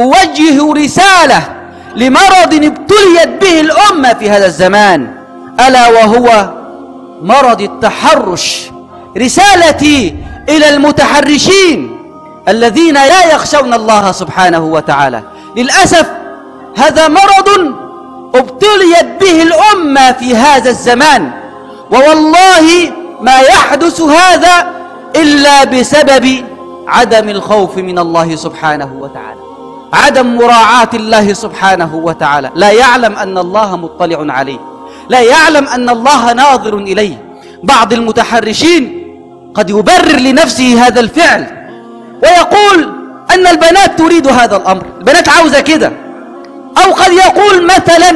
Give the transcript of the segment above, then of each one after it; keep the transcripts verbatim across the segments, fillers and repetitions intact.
أوجه رسالة لمرض ابتليت به الأمة في هذا الزمان، ألا وهو مرض التحرش. رسالتي إلى المتحرشين الذين لا يخشون الله سبحانه وتعالى. للأسف هذا مرض ابتليت به الأمة في هذا الزمان، ووالله ما يحدث هذا إلا بسبب عدم الخوف من الله سبحانه وتعالى، عدم مراعاة الله سبحانه وتعالى. لا يعلم أن الله مطلع عليه، لا يعلم أن الله ناظر إليه. بعض المتحرشين قد يبرر لنفسه هذا الفعل ويقول أن البنات تريد هذا الأمر، البنات عاوزة كده. أو قد يقول مثلا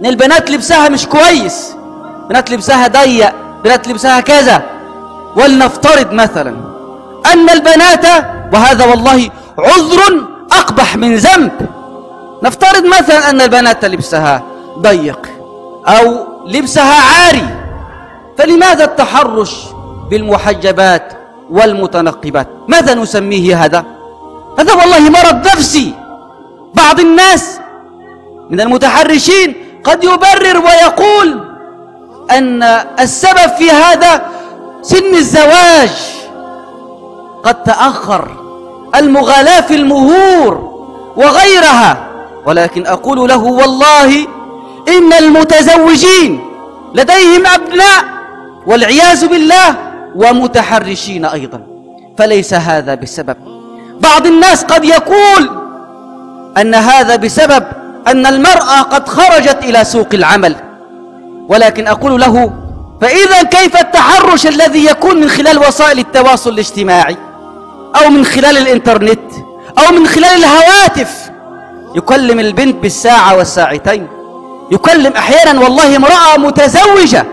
أن البنات لبسها مش كويس، بنات لبسها ضيق، بنات لبسها كذا. ولنفترض مثلا أن البنات، وهذا والله عذر أقبح من ذنب، نفترض مثلا أن البنات لبسها ضيق أو لبسها عاري، فلماذا التحرش بالمحجبات والمتنقبات؟ ماذا نسميه هذا؟ هذا والله مرض نفسي. بعض الناس من المتحرشين قد يبرر ويقول أن السبب في هذا سن الزواج، قد تأخر، المغالاة في المهور وغيرها. ولكن أقول له والله إن المتزوجين لديهم أبناء والعياذ بالله، ومتحرشين أيضا، فليس هذا بسبب. بعض الناس قد يقول أن هذا بسبب أن المرأة قد خرجت إلى سوق العمل، ولكن أقول له فإذا كيف التحرش الذي يكون من خلال وسائل التواصل الاجتماعي أو من خلال الإنترنت أو من خلال الهواتف؟ يكلم البنت بالساعة والساعتين، يكلم أحيانا والله امرأة متزوجة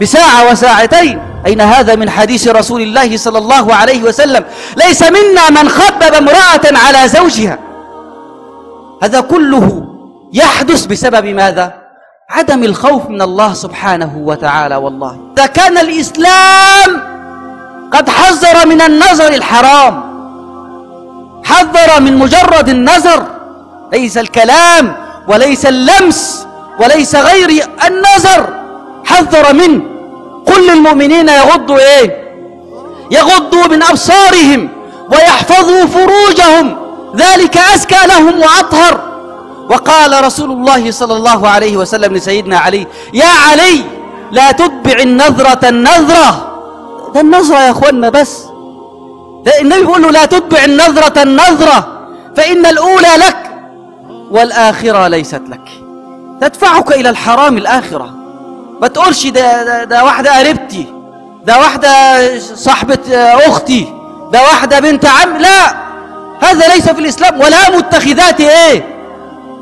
بساعة وساعتين. أين هذا من حديث رسول الله صلى الله عليه وسلم؟ ليس منا من خبب امرأة على زوجها. هذا كله يحدث بسبب ماذا؟ عدم الخوف من الله سبحانه وتعالى. والله إذا كان الإسلام قد حذر من النظر الحرام، حذر من مجرد النظر، ليس الكلام وليس اللمس وليس غير النظر، حذر منه. قل للمؤمنين يغضوا إيه؟ يغضوا من أبصارهم ويحفظوا فروجهم، ذلك أزكى لهم وأطهر. وقال رسول الله صلى الله عليه وسلم لسيدنا علي: يا علي لا تتبع النظرة النظرة. ده النظرة يا أخوانا بس، ده النبي يقول له لا تتبع النظرة النظرة، فإن الأولى لك والآخرة ليست لك، تدفعك إلى الحرام. الآخرة ما تقولش ده, ده, ده واحدة قريبتي، ده واحدة صاحبة أختي، ده واحدة بنت عم، لا، هذا ليس في الإسلام. ولا متخذات إيه؟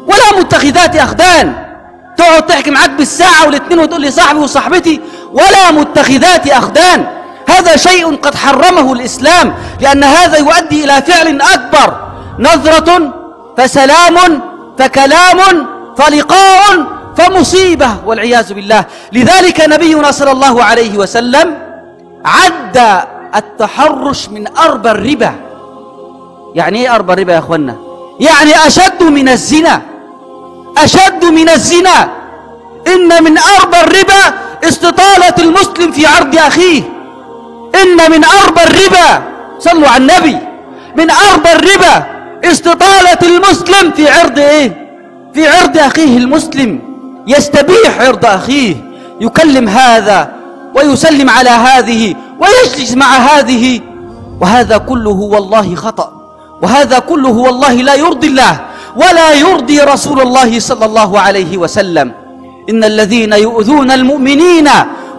ولا متخذات أخدان. تقعد تحكي معاك بالساعة والاثنين وتقول لي صاحبي وصاحبتي. ولا متخذات أخدان، هذا شيء قد حرمه الإسلام، لأن هذا يؤدي إلى فعل أكبر. نظرة فسلام فكلام فلقاء فمصيبة والعياذ بالله. لذلك نبينا صلى الله عليه وسلم عدى التحرش من أربى الربا. يعني ايه أربع ربا يا اخوانا؟ يعني اشد من الزنا، اشد من الزنا. ان من أربع الربا استطالة المسلم في عرض اخيه. ان من أربع الربا، صلوا على النبي، من أربع الربا استطالة المسلم في عرض ايه؟ في عرض اخيه المسلم. يستبيح عرض اخيه، يكلم هذا ويسلم على هذه ويجلس مع هذه. وهذا كله والله خطأ، وهذا كله والله لا يرضي الله ولا يرضي رسول الله صلى الله عليه وسلم. إن الذين يؤذون المؤمنين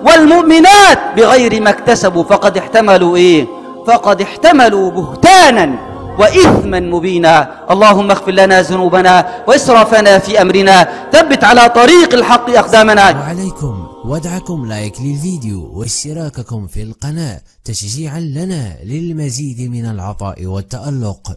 والمؤمنات بغير ما اكتسبوا فقد احتملوا إيه؟ فقد احتملوا بهتانا وإثما مبينا. اللهم اغفر لنا ذنوبنا وإسرافنا في أمرنا، ثبت على طريق الحق أقدامنا. السلام عليكم، ودعكم لايك للفيديو واشتراككم في القناة تشجيعا لنا للمزيد من العطاء والتألق.